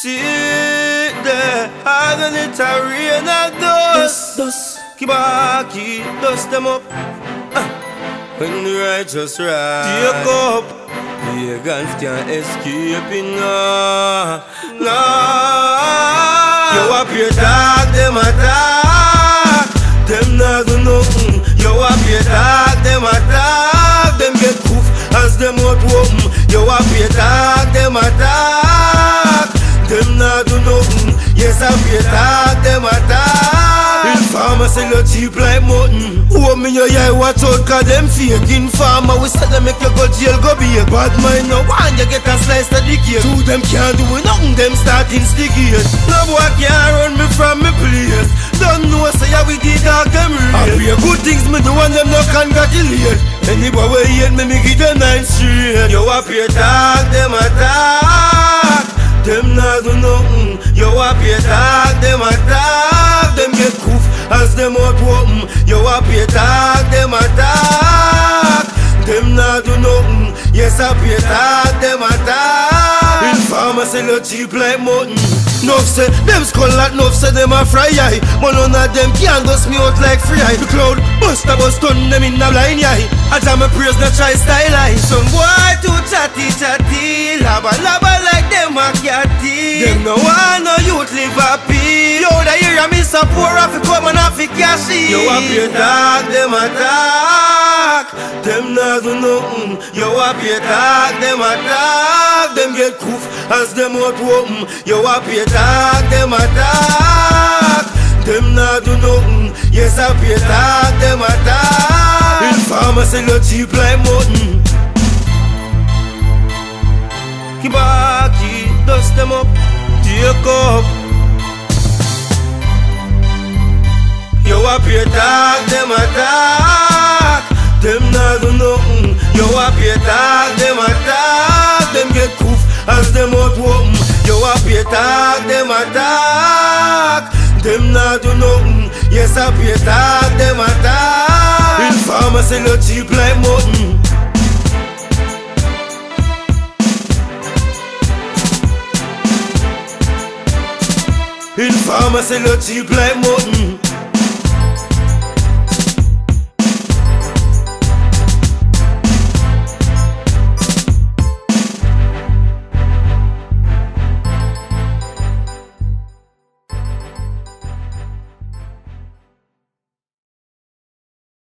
Сиде, агонитария на дос, Kibaki, dust them up. When the righteous rise, take up. The guns can't escape enough. Nah, you up your dog, them attack. Them not do nothing. You up your dog, them attack. Them get poof as them out open. You up your dog, them attack. Them not do nothing. Yes, up your dog, them attack. Farmer sell you cheap like mutton. Oh, me your eye watch out, cause them faking. Farmer, we sell them make you go jail, go be a bad man. No one you get a slice of the cake. Two them can't do nothing, them starting sticky. No boy can't run me from me place. Don't know say I we did all them real. I pray good things me do and them no congratulate. Any boy we hate me, me give them 9 straight. You a pay dog, them attack. Them not do nothing. You a pay dog, them attack. Them get cool as them out open. You a pay dog, them attack. Them not do nothing. Yes, I pay dog, them attack. Informer sell you cheap like mutton. Nuff say them skull at nuff say them a fry eye. But none of them can dust me out like free eye. The cloud bust a bust on them in a blind eye. I jam a praise not try style eye. Some boy too chatty chatty, laba laba like them a catty. Them no one no youth live happy. Yo the year I miss a poor off come and off cashy. You a pay dog, them attack. Them not do nothing. You a pay dog, them attack. Them get coof as them out open. You a pay dog, them attack. Them not do nothing. Yes, I pay dog, them attack. Informer sell you cheap like mutton. Kibaki, dust them up, take up. You a pay dog, them attack. Them not do nothing. You a pay dog, them attack. Them get coof as them out open. You a pay dog, them attack. Them not do nothing. Yes, I pay dog, them attack. Informer sell you cheap like mutton. Informer sell you cheap like mutton.